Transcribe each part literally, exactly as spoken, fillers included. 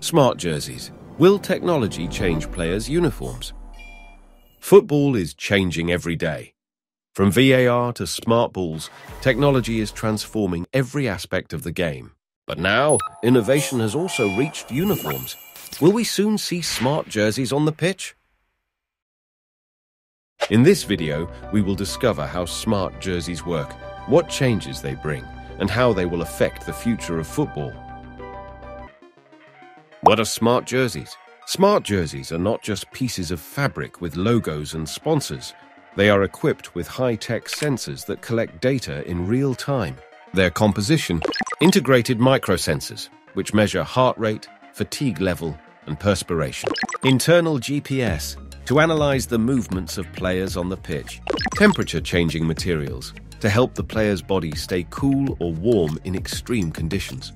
Smart jerseys. Will technology change players' uniforms? Football is changing every day. From V A R to smart balls, technology is transforming every aspect of the game. But now, innovation has also reached uniforms. Will we soon see smart jerseys on the pitch? In this video, we will discover how smart jerseys work, what changes they bring, and how they will affect the future of football. What are smart jerseys? Smart jerseys are not just pieces of fabric with logos and sponsors. They are equipped with high-tech sensors that collect data in real time. Their composition, integrated microsensors, which measure heart rate, fatigue level, and perspiration. Internal G P S, to analyze the movements of players on the pitch. Temperature-changing materials, to help the player's body stay cool or warm in extreme conditions.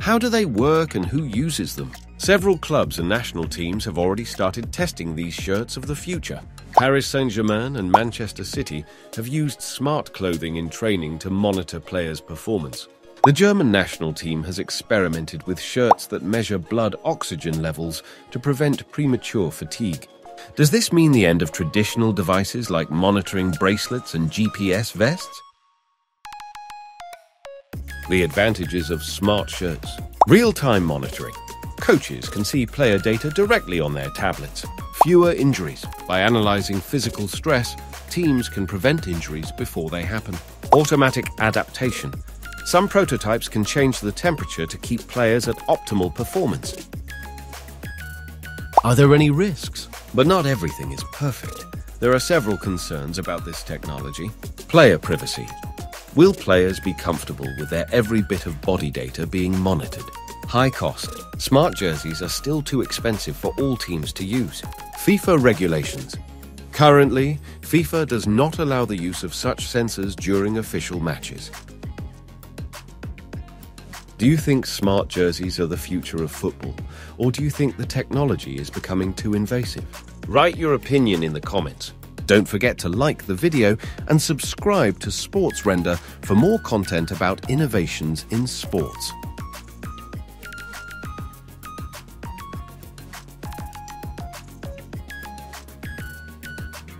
How do they work and who uses them? Several clubs and national teams have already started testing these shirts of the future. Paris Saint-Germain and Manchester City have used smart clothing in training to monitor players' performance. The German national team has experimented with shirts that measure blood oxygen levels to prevent premature fatigue. Does this mean the end of traditional devices like monitoring bracelets and G P S vests? The advantages of smart shirts. Real-time monitoring. Coaches can see player data directly on their tablets. Fewer injuries. By analyzing physical stress, teams can prevent injuries before they happen. Automatic adaptation. Some prototypes can change the temperature to keep players at optimal performance. Are there any risks? But not everything is perfect. There are several concerns about this technology. Player privacy. Will players be comfortable with their every bit of body data being monitored? High cost. Smart jerseys are still too expensive for all teams to use. FIFA regulations. Currently, FIFA does not allow the use of such sensors during official matches. Do you think smart jerseys are the future of football, or do you think the technology is becoming too invasive? Write your opinion in the comments. Don't forget to like the video and subscribe to SportsRender for more content about innovations in sports.